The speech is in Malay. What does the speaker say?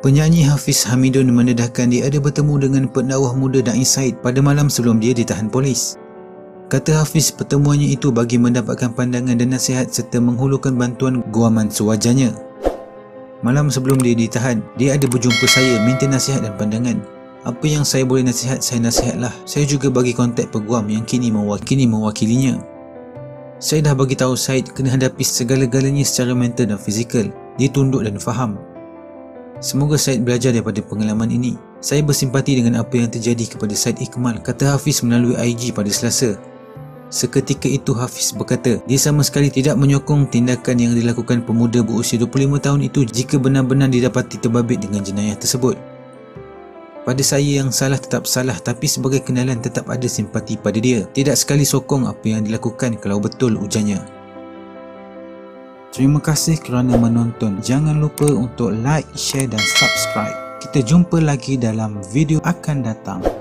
Penyanyi Hafiz Hamidun mendedahkan dia ada bertemu dengan pendakwah muda Da'i Syed pada malam sebelum dia ditahan polis. Kata Hafiz, pertemuannya itu bagi mendapatkan pandangan dan nasihat serta menghulukan bantuan guaman sewajarnya. Malam sebelum dia ditahan, dia ada berjumpa saya minta nasihat dan pandangan. Apa yang saya boleh nasihat, saya nasihatlah. Saya juga bagi kontak peguam yang kini mewakilinya. Saya dah bagi tahu Syed kena hadapi segala-galanya secara mental dan fizikal. Dia tunduk dan faham. Semoga Syed belajar daripada pengalaman ini. Saya bersimpati dengan apa yang terjadi kepada Syed Iqmal, kata Hafiz melalui IG pada Selasa. Seketika itu Hafiz berkata, dia sama sekali tidak menyokong tindakan yang dilakukan pemuda berusia 25 tahun itu jika benar-benar didapati terbabit dengan jenayah tersebut. Pada saya yang salah tetap salah, tapi sebagai kenalan tetap ada simpati pada dia. Tidak sekali sokong apa yang dilakukan kalau betul, ujarnya. Terima kasih kerana menonton. Jangan lupa untuk like, share dan subscribe. Kita jumpa lagi dalam video akan datang.